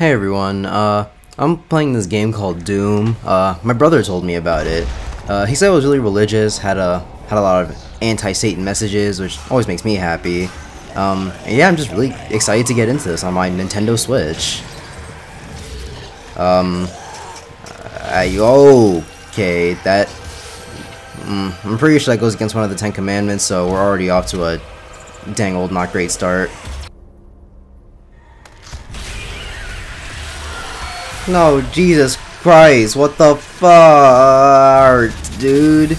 Hey everyone, I'm playing this game called Doom. My brother told me about it. He said it was really religious, had a lot of anti-Satan messages, which always makes me happy. And yeah, I'm just really excited to get into this on my Nintendo Switch. Okay, that... I'm pretty sure that goes against one of the 10 commandments, so we're already off to a dang old not great start. No, Jesus Christ, what the fuck, dude?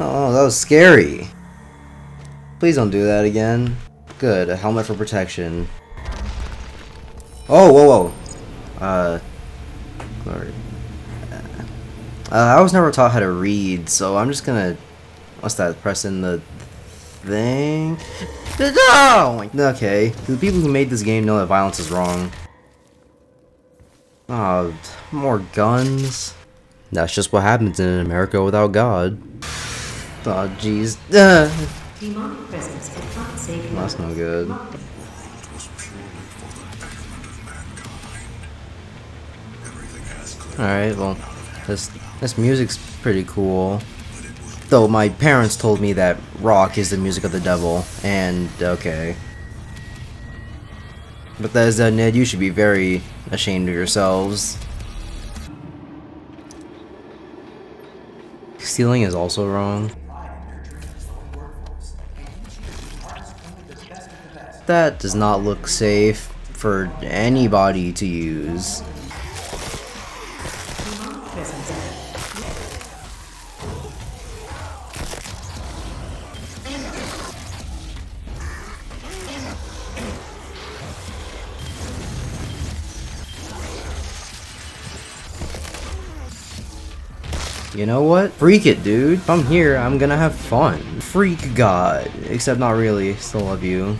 Oh, that was scary. Please don't do that again. Good, a helmet for protection. Oh, whoa, whoa. Glory. I was never taught how to read, so I'm just gonna... What's that? Press in the thing? No! Okay, the people who made this game know that violence is wrong. Oh, more guns. That's just what happens in America without God. Oh, jeez. That's no good. Alright, well, this music's pretty cool. Though my parents told me that rock is the music of the devil, and okay. But that is Ned, you should be very ashamed of yourselves. Stealing is also wrong. That does not look safe for anybody to use. You know what? Freak it, dude. If I'm here, I'm gonna have fun. Freak God. Except not really. Still love you.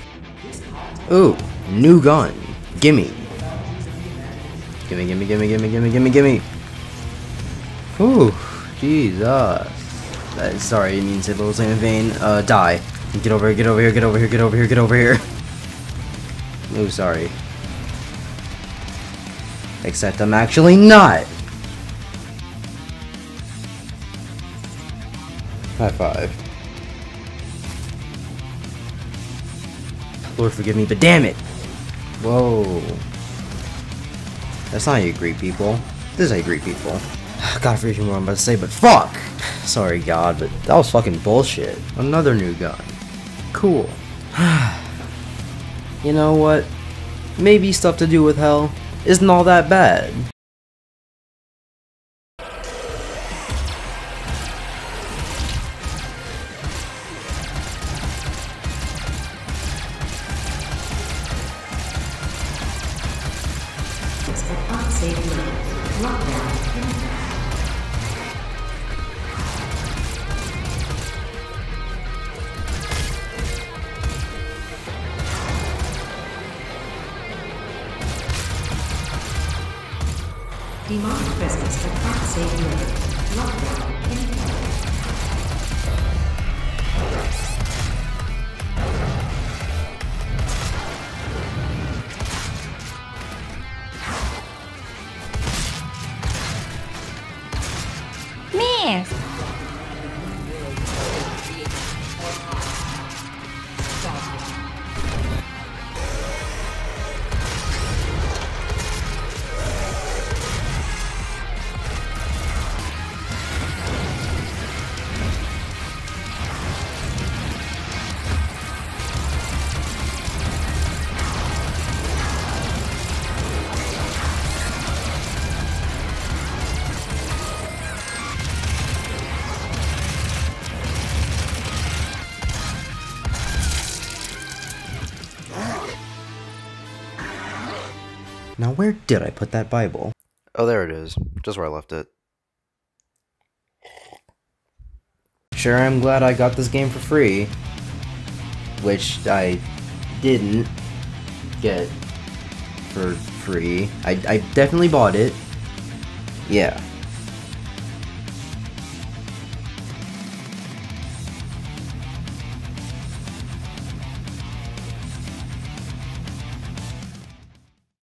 Ooh. New gun. Gimme. Gimme, gimme, gimme, gimme, gimme, gimme, gimme. Ooh. Jesus. Sorry, I didn't mean to say the same in vain. Die. Get over here, get over here, get over here, get over here, get over here. Ooh, sorry. Except I'm actually not. High five. Lord forgive me, but damn it! Whoa. That's not how you greet people. This is how you greet people. God forgive me what I'm about to say, but fuck! Sorry, God, but that was fucking bullshit. Another new gun. Cool. You know what? Maybe stuff to do with hell isn't all that bad. Demonic presence but not saving it. Lockdown in. Meh. Now where did I put that Bible? Oh, there it is. Just where I left it. Sure, I'm glad I got this game for free. Which I didn't get for free. I definitely bought it. Yeah.